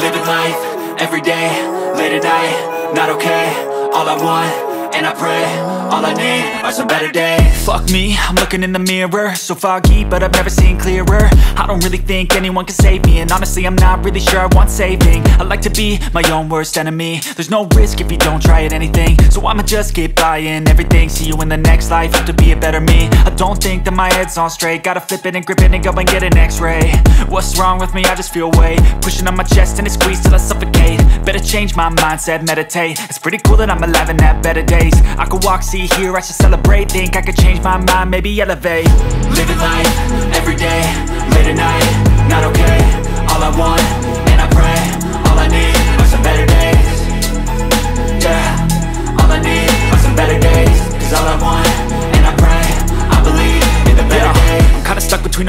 Living life, every day, late at night, not okay. All I want, and I pray, all I need are some better days. Fuck me, I'm looking in the mirror, so foggy, but I've never seen clearer. I don't really think anyone can save me, and honestly, I'm not really sure I want saving. I like to be my own worst enemy. There's no risk if you don't try at anything, so I'ma just keep buying everything. See you in the next life, have to be a better me. I don't think that my head's on straight, gotta flip it and grip it and go and get an x-ray. What's wrong with me? I just feel weight pushing on my chest and it squeezes till I suffocate. Better change my mindset, meditate. It's pretty cool that I'm alive and have better days. I could walk, see, hear, I should celebrate. Think I could change my mind, maybe elevate. Living life, every day, late at night, not okay. All I want, and I pray, all I need are some better days. Yeah, all I need are some better days. Cause all I want, and I pray, I believe in the better days. I'm kinda stuck between